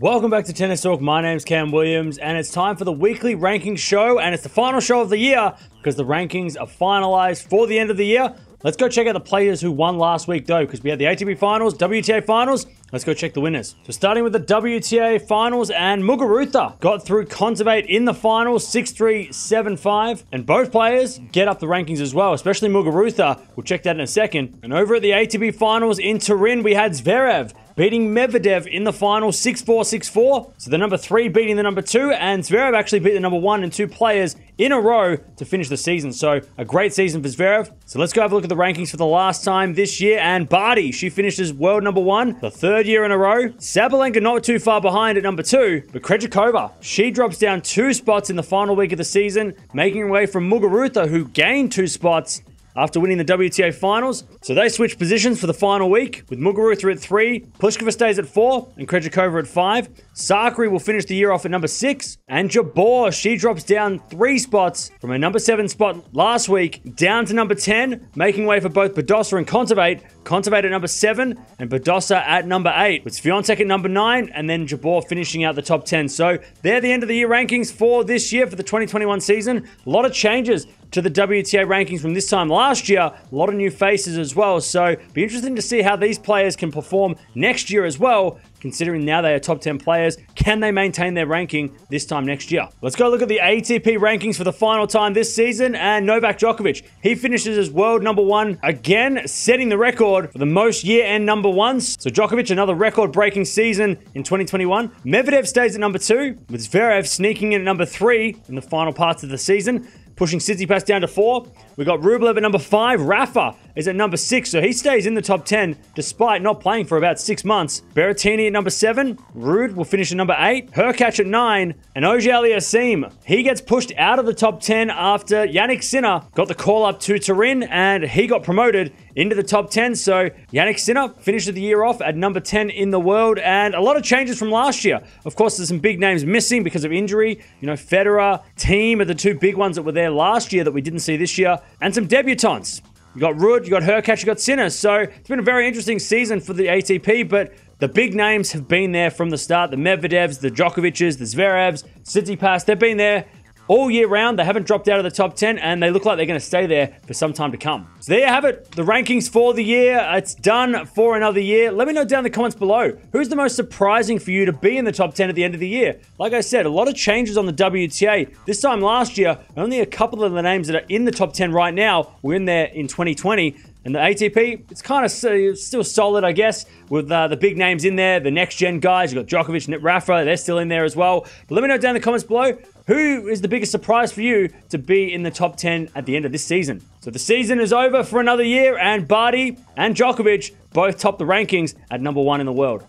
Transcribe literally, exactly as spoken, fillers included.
Welcome back to Tennis Talk. My name's Cam Williams, and it's time for the weekly ranking show, and it's the final show of the year because the rankings are finalized for the end of the year. Let's go check out the players who won last week, though, because we had the A T P finals, W T A finals. Let's go check the winners. So starting with the W T A finals, and Muguruza got through Kontaveit in the finals, six three, seven five. And both players get up the rankings as well, especially Muguruza. We'll check that in a second. And over at the A T P finals in Turin, we had Zverev beating Medvedev in the final six four, six four. So the number three beating the number two, and Zverev actually beat the number one and two players in a row to finish the season. So a great season for Zverev. So let's go have a look at the rankings for the last time this year, and Barty, she finishes world number one, the third year in a row. Sabalenka not too far behind at number two, but Krejcikova, she drops down two spots in the final week of the season, making way from Muguruza, who gained two spots after winning the W T A finals. So they switch positions for the final week, with Muguruza at three, Pliskova stays at four, and Krejcikova at five. Sakkari will finish the year off at number six, and Jabeur, she drops down three spots from her number seven spot last week down to number ten, making way for both Badosa and Kontaveit. Kontaveit at number seven, and Badosa at number eight, with Swiatek at number nine, and then Jabeur finishing out the top ten. So they're the end of the year rankings for this year, for the twenty twenty-one season. A lot of changes to the W T A rankings from this time last year. A lot of new faces as well, so be interesting to see how these players can perform next year as well, considering now they are top ten players. Can they maintain their ranking this time next year? Let's go look at the A T P rankings for the final time this season, and Novak Djokovic, he finishes as world number one again, setting the record for the most year-end number ones. So Djokovic, another record-breaking season in twenty twenty-one. Medvedev stays at number two, with Zverev sneaking in at number three in the final parts of the season, pushing Tsitsipas down to four. We got Rublev at number five. Rafa is at number six, so he stays in the top ten despite not playing for about six months. Berrettini at number seven. Ruud will finish at number eight. Hurkacz at nine. And Auger-Aliassime, he gets pushed out of the top ten after Yannick Sinner got the call up to Turin, and he got promoted into the top ten. So Yannick Sinner finishes the year off at number ten in the world, and a lot of changes from last year. Of course, there's some big names missing because of injury. You know, Federer, Thiem are the two big ones that were there last year that we didn't see this year, and some debutants. You got Ruud, you got Hurkacz, you got Sinner. So it's been a very interesting season for the A T P, but the big names have been there from the start. The Medvedevs, the Djokovic's, the Zverevs, Tsitsipas, they've been there all year round. They haven't dropped out of the top ten, and they look like they're going to stay there for some time to come. So there you have it, the rankings for the year. It's done for another year. Let me know down in the comments below, who's the most surprising for you to be in the top ten at the end of the year? Like I said, a lot of changes on the W T A. This time last year, only a couple of the names that are in the top ten right now were in there in twenty twenty. And the A T P, it's kind of still solid, I guess, with uh, the big names in there, the next-gen guys. You've got Djokovic and Rafa, they're still in there as well. But let me know down in the comments below, who is the biggest surprise for you to be in the top ten at the end of this season? So the season is over for another year, and Barty and Djokovic both top the rankings at number one in the world.